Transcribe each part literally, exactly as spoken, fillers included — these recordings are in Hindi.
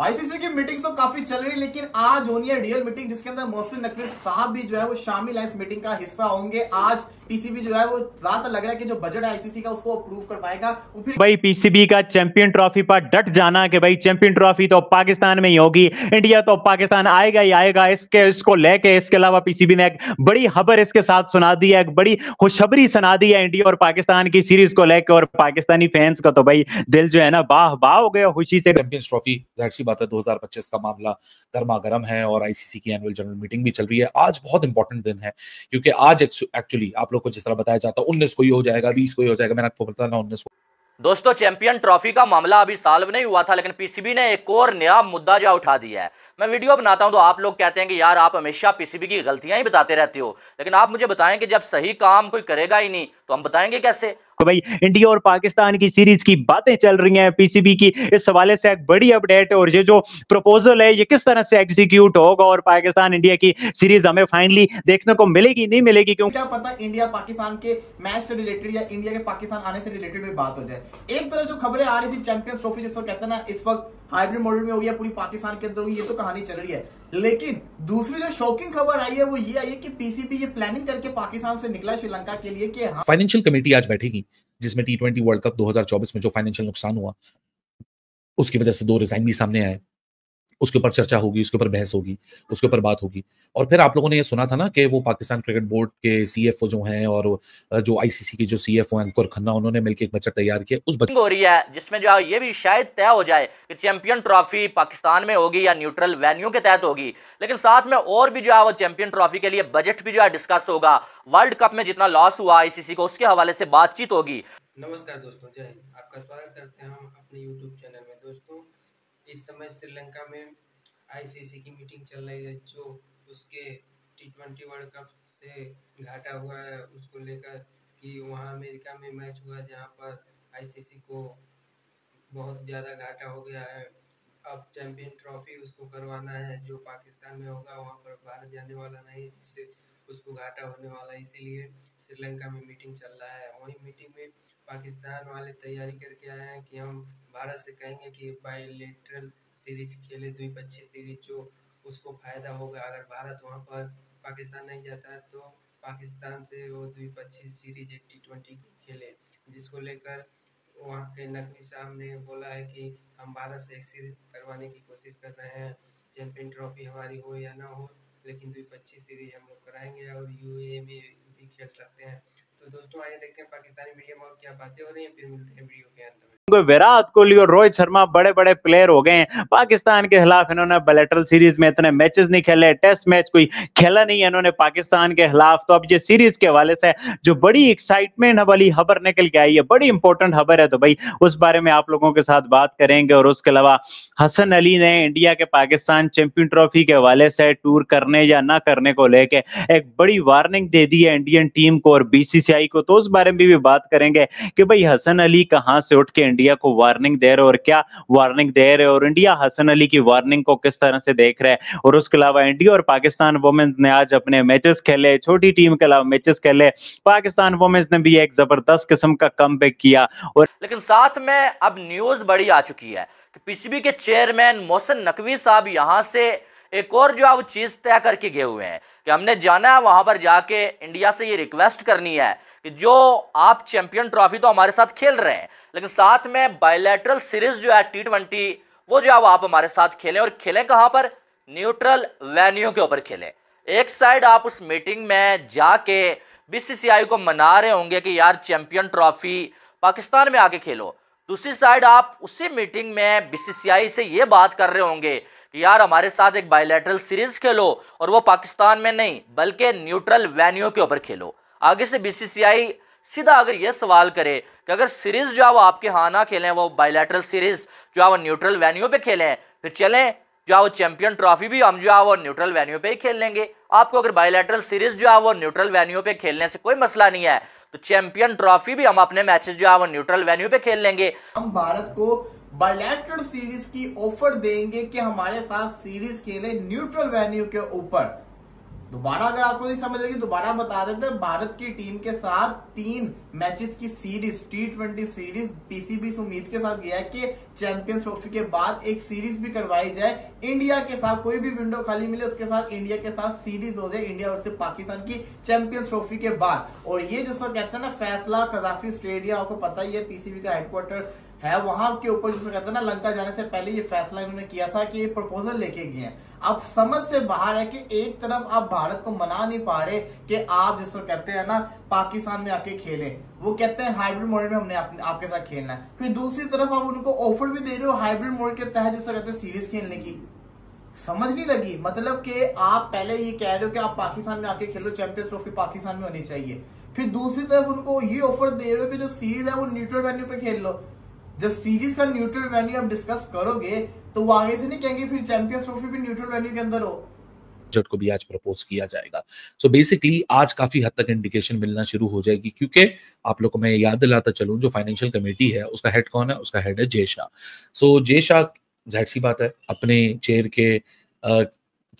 आईसीसी की मीटिंग तो काफी चल रही, लेकिन आज होनी है रियल मीटिंग जिसके अंदर मोहसिन नकवी साहब भी जो है वो शामिल है, इस मीटिंग का हिस्सा होंगे। आज पीसीबी जो है वो ज्यादा लग रहा है कि जो बजट है आईसीसी का उसको अप्रूव कर पाएगा। भाई पीसीबी का चैंपियन ट्रॉफी पर डट जाना कि भाई चैंपियन ट्रॉफी तो पाकिस्तान में ही होगी, इंडिया तो पाकिस्तान आएगा ही आएगा, इसके इसको लेके। इसके अलावा पीसीबी ने एक बड़ी खबर इसके साथ सुना दी है, एक बड़ी खुशखबरी सुना दी है इंडिया और पाकिस्तान की सीरीज को लेकर, और पाकिस्तानी फैंस का तो भाई दिल जो है ना बाह बाह हो गया खुशी से। चैंपियंस ट्रॉफी जाहिर सी बात है दो हजार पच्चीस का मामला गर्मा गर्म है और आईसीसी की एनुअल जनरल मीटिंग भी चल रही है। आज बहुत इंपॉर्टेंट दिन है क्योंकि आज एक्चुअली आप को जिस तरह बताया जाता है उन्नीस को ही हो जाएगा, बीस को ही हो जाएगा, मैंने आपको बताया ना उन्नीस को। दोस्तों चैंपियन ट्रॉफी का मामला अभी सॉल्व नहीं हुआ था, लेकिन पीसीबी ने एक और नया मुद्दा जो उठा दिया है। मैं वीडियो बनाता हूं तो आप लोग कहते हैं कि यार आप हमेशा पीसीबी की गलतियां ही बताते रहते हो, लेकिन आप मुझे बताएं कि जब सही काम कोई करेगा ही नहीं तो हम बताएंगे कैसे। भाई इंडिया और पाकिस्तान की सीरीज की बातें चल रही हैं, पीसीबी की इस हवाले से एक बड़ी अपडेट है और ये जो प्रपोजल है ये किस तरह से एग्जीक्यूट होगा और पाकिस्तान इंडिया की सीरीज हमें फाइनली देखने को मिलेगी नहीं मिलेगी, क्योंकि क्या पता इंडिया पाकिस्तान के मैच से रिलेटेड या इंडिया के पाकिस्तान आने से रिलेटेड भी बात हो जाए। एक तरफ जो खबरें आ रही थी चैंपियंस ट्रॉफी जिसको कहते हैं ना इस वक्त हाइब्रिड मॉडल में हो गया पूरी पाकिस्तान के अंदर, ये तो कहानी चल रही है, लेकिन दूसरी जो शॉकिंग खबर आई है वो ये आई है कि पीसीबी ये प्लानिंग करके पाकिस्तान से निकला श्रीलंका के लिए कि हाँ फाइनेंशियल कमेटी आज बैठेगी जिसमें टी ट्वेंटी वर्ल्ड कप दो हजार चौबीस में जो फाइनेंशियल नुकसान हुआ उसकी वजह से दो रिजाइन भी सामने आए, उसके ऊपर चर्चा होगी, उसके ऊपर बहस होगी, उसके ऊपर बात होगी। और फिर आप लोगों ने ये सुना था ना कि वो पाकिस्तान क्रिकेट बोर्ड के सीएफओ जो हैं और जो आईसीसी के जो सीएफओ अंकुर खन्ना उन्होंने मिलकर एक बजट तैयार किया, उस बजट हो रही है जिसमें जो ये भी शायद तय हो जाए कि चैंपियन ट्रॉफी पाकिस्तान में होगी या न्यूट्रल वेन्यू के तहत होगी, लेकिन साथ में और भी जो है वो चैंपियन ट्रॉफी के लिए बजट भी जो है डिस्कस होगा, वर्ल्ड कप में जितना लॉस हुआ आईसीसी को उसके हवाले से बातचीत होगी। नमस्कार दोस्तों, जय हिंद, आपका स्वागत करते हैं हम अपने यूट्यूब चैनल में। दोस्तों इस समय श्रीलंका में आईसीसी की मीटिंग चल रही है, जो उसके टी ट्वेंटी वर्ल्ड कप से घाटा हुआ है उसको लेकर कि वहाँ अमेरिका में मैच हुआ जहाँ पर आईसीसी को बहुत ज़्यादा घाटा हो गया है। अब चैंपियन ट्रॉफी उसको करवाना है जो पाकिस्तान में होगा, वहाँ पर भारत जाने वाला नहीं, जिससे उसको घाटा होने वाला है, इसीलिए श्रीलंका में मीटिंग चल रहा है। वहीं मीटिंग में पाकिस्तान वाले तैयारी करके आए हैं कि हम भारत से कहेंगे कि बायलैटरल सीरीज खेले, द्विपक्षीय सीरीज, जो उसको फ़ायदा होगा। अगर भारत वहां पर पाकिस्तान नहीं जाता है तो पाकिस्तान से वो द्विपक्षीय सीरीज टी ट्वेंटी खेले, जिसको लेकर वहां के नकवी साहब ने बोला है कि हम भारत से एक सीरीज करवाने की कोशिश कर रहे हैं, चैंपियन ट्रॉफी हमारी हो या ना हो लेकिन द्विपक्षीय सीरीज हम लोग कराएंगे और यू ए में भी खेल सकते हैं। तो दोस्तों आइए देखते हैं पाकिस्तानी मीडिया में और क्या बातें हो रही हैं, फिर मिलते हैं वीडियो के अंत में। विराट कोहली और रोहित शर्मा बड़े बड़े प्लेयर हो गए हैं, पाकिस्तान के खिलाफ इन्होंने बायलैटरल सीरीज में इतने मैचेस नहीं खेले, टेस्ट मैच कोई खेला नहीं है इन्होंने पाकिस्तान के खिलाफ। तो अब ये सीरीज के हवाले से जो बड़ी एक्साइटमेंट वाली खबर निकल के आई है, बड़ी इंपॉर्टेंट खबर है, तो भाई उस बारे में आप लोगों के साथ बात करेंगे। और उसके अलावा हसन अली ने इंडिया के पाकिस्तान चैंपियन ट्रॉफी के हवाले से टूर करने या ना करने को लेकर एक बड़ी वार्निंग दे दी है इंडियन टीम को और बीसीसीआई को, तो उस बारे में भी बात करेंगे कि भाई हसन अली कहाँ से उठ के इंडिया को वार्निंग दे रहे और क्या वार्निंग दे रहे और इंडिया हसन अली की वार्निंग को किस तरह से देख रहा है। और उसके अलावा इंडिया और पाकिस्तान वुमेन्स ने आज अपने मैचेस खेले, छोटी टीम के अलावा मैचेस खेले, पाकिस्तान वुमेन्स ने भी एक जबरदस्त किस्म का कमबैक किया। और लेकिन साथ में अब न्यूज बड़ी आ चुकी है कि पीसीबी के चेयरमैन मोहसिन नकवी साहब यहां से एक और जो है वो चीज़ तय करके गए हुए हैं कि हमने जाना है वहां पर जाके इंडिया से ये रिक्वेस्ट करनी है कि जो आप चैंपियन ट्रॉफी तो हमारे साथ खेल रहे हैं लेकिन साथ में बायलैटरल सीरीज जो है टी ट्वेंटी वो जो है वो आप हमारे साथ खेलें, और खेलें कहाँ पर, न्यूट्रल वेन्यू के ऊपर खेलें। एक साइड आप उस मीटिंग में जाके बीसीसीआई को मना रहे होंगे कि यार चैंपियन ट्रॉफी पाकिस्तान में आके खेलो, दूसरी साइड आप उसी मीटिंग में बीसीसीआई से ये बात कर रहे होंगे कि यार हमारे साथ एक बायलैटरल सीरीज खेलो और वो पाकिस्तान में नहीं बल्कि न्यूट्रल वेन्यू के ऊपर खेलो। आगे से बीसीसीआई सीधा अगर ये सवाल करे कि अगर सीरीज जो है वो आपके यहाँ ना खेलें, वो बायलैटरल सीरीज जो है वो न्यूट्रल वेन्यू पे खेलें, फिर चलें जो है वो चैंपियन ट्रॉफी भी हम जो है वो न्यूट्रल वेन्यू पे ही खेल लेंगे। आपको अगर बायलैटरल सीरीज जो है वो न्यूट्रल वेन्यू पे खेलने से कोई मसला नहीं है तो चैंपियन ट्रॉफी भी हम अपने मैचेस जो है वो न्यूट्रल वेन्यू पे खेल लेंगे। हम भारत को बायलैटरल सीरीज की ऑफर देंगे कि हमारे साथ सीरीज खेले न्यूट्रल वेन्यू के ऊपर। दोबारा अगर आपको नहीं समझ लगी दोबारा बता देते हैं, भारत की टीम के साथ तीन मैचेस की series T twenty series PCB से उम्मीद के साथ गया है कि चैंपियंस ट्रॉफी के बाद एक सीरीज भी करवाई जाए इंडिया के साथ, कोई भी विंडो खाली मिले उसके साथ इंडिया के साथ सीरीज हो जाए इंडिया वर्सेस पाकिस्तान की चैंपियंस ट्रॉफी के बाद। और ये जिसको कहते हैं ना फैसला कजाफी स्टेडियम, आपको पता ही है पीसीबी का हेडक्वार्टर है वहां के ऊपर, जिसको कहते हैं ना लंका जाने से पहले ये फैसला इन्होंने किया था कि ये प्रपोजल लेके गए हैं। अब समझ से बाहर है कि एक तरफ आप भारत को मना नहीं पा रहे कि आप जिसको कहते हैं ना पाकिस्तान में आके खेलें, वो कहते हैं हाइब्रिड मोड में हमने आप, आपके साथ खेलना है, फिर दूसरी तरफ आप उनको ऑफर भी दे रहे हो हाइब्रिड मोड के तहत जिसको कहते हैं सीरीज खेलने की। समझ नहीं लगी, मतलब कि आप पहले ये कह रहे हो कि आप पाकिस्तान में आके खेलो, चैंपियंस ट्रॉफी पाकिस्तान में होनी चाहिए, फिर दूसरी तरफ उनको ये ऑफर दे रहे हो कि जो सीरीज है वो न्यूट्रल वेन्यू पे खेल लो। जब सीरीज का न्यूट्रल वेन्यू आप डिस्कस करोगे तो वो आगे से नहीं कहेंगे फिर चैंपियंस ट्रॉफी भी न्यूट्रल वेन्यू के अंदर हो। जट को भी आज प्रपोज किया जाएगा। सो so बेसिकली आज काफी हद तक इंडिकेशन मिलना शुरू हो जाएगी, क्योंकि आप लोग को मैं याद दिलाता चलूं जो फाइनेंशियल कमेटी है उसका हेड कौन है, उसका हेड है जय शाह। सो so जय शाह जाहिर सी बात है अपने चेयर के आ,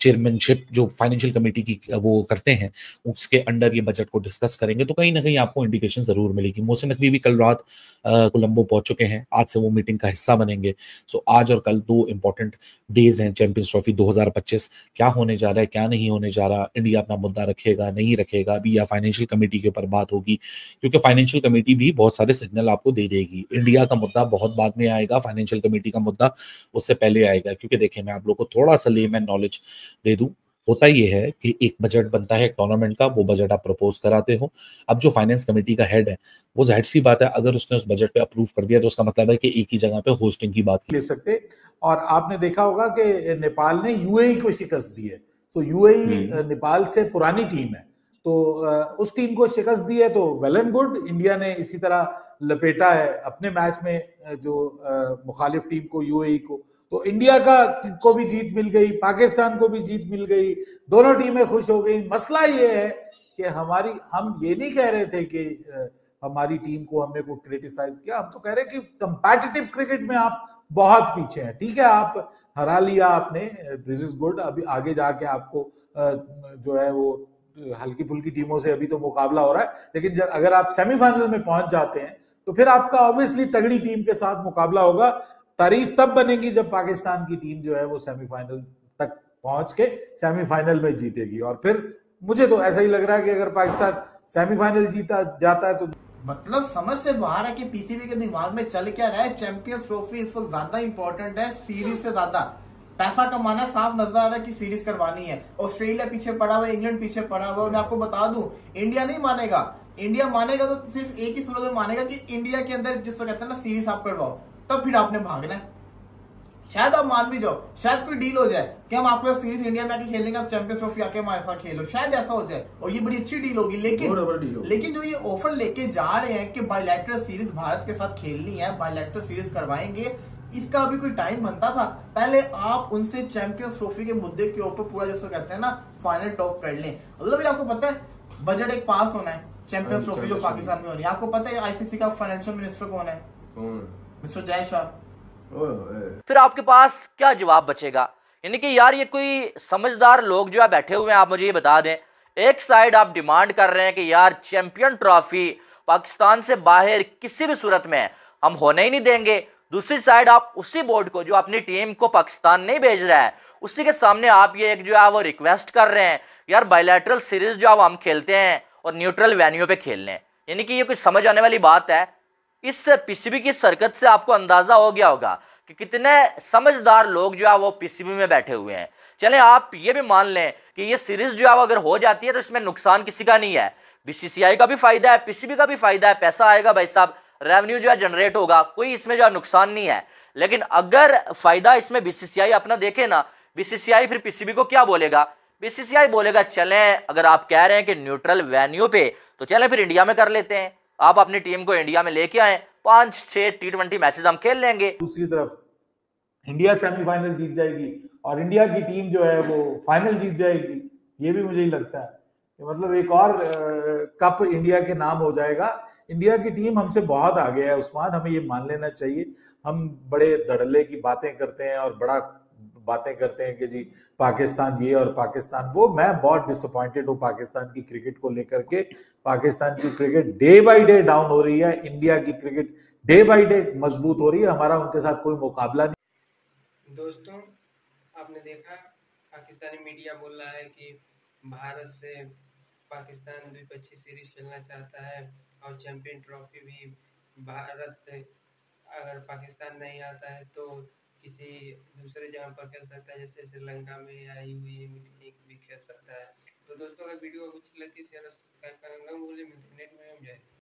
चेयरमैनशिप जो फाइनेंशियल कमेटी की वो करते हैं उसके अंडर ये बजट को डिस्कस करेंगे, तो कहीं ना कहीं आपको इंडिकेशन जरूर मिलेगी। मोहसिन नकवी भी कल रात कोलंबो पहुंच चुके हैं, आज से वो मीटिंग का हिस्सा बनेंगे। सो आज और कल दो इंपॉर्टेंट डेज हैं, चैंपियंस ट्रॉफी दो हज़ार पच्चीस क्या होने जा रहा है क्या नहीं होने जा रहा, इंडिया अपना मुद्दा रखेगा नहीं रखेगा अभी, या फाइनेंशियल कमेटी के ऊपर बात होगी, क्योंकि फाइनेंशियल कमेटी भी बहुत सारे सिग्नल आपको दे देगी। इंडिया का मुद्दा बहुत बाद में आएगा, फाइनेंशियल कमेटी का मुद्दा उससे पहले आएगा, क्योंकि देखिए मैं आप लोग को थोड़ा सा लेमैन नॉलेज दे दूं, होता यह है कि एक बजट बनता है टूर्नामेंट का, वो बजट आप प्रपोज कराते हो। अब जो फाइनेंस कमेटी का हेड है वो जाहिर सी बात है अगर उसने उस बजट पे अप्रूव कर दिया तो उसका मतलब है कि एक ही जगह पे होस्टिंग की बात ले सकते। और आपने देखा होगा कि नेपाल ने यूएई को शिकस्त दी है, तो यूएई नेपाल से पुरानी टीम है, तो उस टीम को शिकस्त दी है, तो वेल एंड गुड। इंडिया ने इसी तरह लपेटा है अपने मैच में जो मुखालिफ टीम को, यूएई को, तो इंडिया का को भी जीत मिल गई, पाकिस्तान को भी जीत मिल गई, दोनों टीमें खुश हो गई। मसला ये है कि हमारी, हम ये नहीं कह रहे थे कि हमारी टीम को हमने को क्रिटिसाइज किया, हम तो कह रहे हैं कि कंपैटिटिव क्रिकेट में आप बहुत पीछे हैं। ठीक है, आप हरा लिया आपने, दिस इज गुड, अभी आगे जाके आपको जो है वो हल्की फुल्की टीमों से अभी तो मुकाबला हो रहा है, लेकिन अगर आप सेमीफाइनल में पहुंच जाते हैं तो फिर आपका ऑब्वियसली तगड़ी टीम के साथ मुकाबला होगा। तारीफ तब बनेगी जब पाकिस्तान की टीम जो है वो सेमीफाइनल तक पहुंच के सेमीफाइनल में जीतेगी, और फिर मुझे तो ऐसा ही लग रहा है कि अगर पाकिस्तान सेमीफाइनल जीता जाता है तो मतलब समझ से बाहर है कि पीसीबी के दिमाग में चल क्या रहा है। चैंपियंस ट्रॉफी इस वक्त ज्यादा इंपॉर्टेंट है सीरीज से ज्यादा, पैसा कमाना साफ नजर आ रहा है कि सीरीज करवानी है। ऑस्ट्रेलिया पीछे पड़ा हुआ, इंग्लैंड पीछे पड़ा हुआ, और मैं आपको बता दूं इंडिया नहीं मानेगा। इंडिया मानेगा तो सिर्फ एक ही सूरत में मानेगा कि इंडिया के अंदर जिसको कहते हैं ना सीरीज आप करवाओ, तब फिर आपने भागना है। शायद आप मान भी जाओ, शायद कोई डील हो जाए कि हम आपके सीरीज इंडिया में आके खेलेंगे, आप चैंपियंस ट्रॉफी आके हमारे साथ खेलो, शायद ऐसा हो जाए और ये बड़ी अच्छी डील होगी। लेकिन हो। लेकिन जो ये ऑफर लेके जा रहे हैं कि बायलैटरल सीरीज भारत के साथ खेलनी है, बायलैटरल सीरीज करवाएंगे, इसका अभी कोई टाइम बनता था। पहले आप उनसे चैंपियंस ट्रॉफी के मुद्दे के ऊपर पूरा जैसे कहते हैं ना फाइनल टॉक कर लें। मतलब आपको पता है बजट एक पास होना है, चैंपियंस ट्रॉफी जो पाकिस्तान में होनी है, आपको पता है आईसीसी का फाइनेंशियल मिनिस्टर कौन है, मिस्टर जय शाह। फिर आपके पास क्या जवाब बचेगा, यानी कि यार ये कोई समझदार लोग जो आप बैठे हुए हैं, आप मुझे ये बता दें, एक साइड आप डिमांड कर रहे हैं कि यार चैंपियन ट्रॉफी पाकिस्तान से बाहर किसी भी सूरत में हम होने ही नहीं देंगे, दूसरी साइड आप उसी बोर्ड को जो अपनी टीम को पाकिस्तान नहीं भेज रहा है उसी के सामने आप ये एक जो है वो रिक्वेस्ट कर रहे हैं यार बायलैटरल सीरीज जो हम खेलते हैं और न्यूट्रल वेन्यू पे खेल लें। यानी कि ये कोई समझ आने वाली बात है। इस पीसीबी की सरकत से आपको अंदाजा हो गया होगा कि कितने समझदार लोग जो है वो पीसीबी में बैठे हुए हैं। चले आप ये भी मान लें कि ये सीरीज जो है वो अगर हो जाती है तो इसमें नुकसान किसी का नहीं है, बीसीसीआई का भी फायदा है, पीसीबी का भी फायदा है, पैसा आएगा भाई साहब, रेवेन्यू जो है जनरेट होगा, कोई इसमें जो है नुकसान नहीं है। लेकिन अगर फायदा इसमें बीसीसीआई अपना देखे ना, बीसीसीआई फिर पीसीबी को क्या बोलेगा, बीसीसीआई बोलेगा चलें अगर आप कह रहे हैं कि न्यूट्रल वेन्यू पे तो चलें फिर इंडिया में कर लेते हैं, आप अपनी टीम को इंडिया में लेके आए, पांच छह टी ट्वेंटी मैचेस हम खेल लेंगे। दूसरी तरफ इंडिया सेमीफाइनल जीत जाएगी और इंडिया की टीम जो है वो फाइनल जीत जाएगी। ये भी मुझे ही लगता है कि मतलब एक और कप इंडिया के नाम हो जाएगा। इंडिया की टीम हमसे बहुत आगे है उस्मान, हमें ये मान लेना चाहिए। हम बड़े धड़ल्ले की बातें करते हैं और बड़ा बातें करते हैं कि जी पाकिस्तान ये और पाकिस्तान वो, मैं बहुत डिसअपॉइंटेड हूँ पाकिस्तान की क्रिकेट को लेकर के। पाकिस्तान की cricket day by day down हो रही है, इंडिया की क्रिकेट डे बाय डे मजबूत हो रही है, हमारा उनके साथ कोई मुकाबला नहीं। दोस्तों आपने देखा पाकिस्तानी मीडिया बोल रहा है कि भारत से पाकिस्तान द्विपक्षीय सीरीज खेलना चाहता है और चैंपियंस ट्रॉफी भी भारत अगर पाकिस्तान नहीं आता है तो किसी दूसरे जगह पर खेल सकता है, जैसे श्रीलंका में या यूएई में भी खेल सकता है। तो दोस्तों अगर वीडियो अच्छी लगती है शेयर सब्सक्राइब करना ना भूलें। मिलते हैं नेक्स्ट वीडियो में। जय।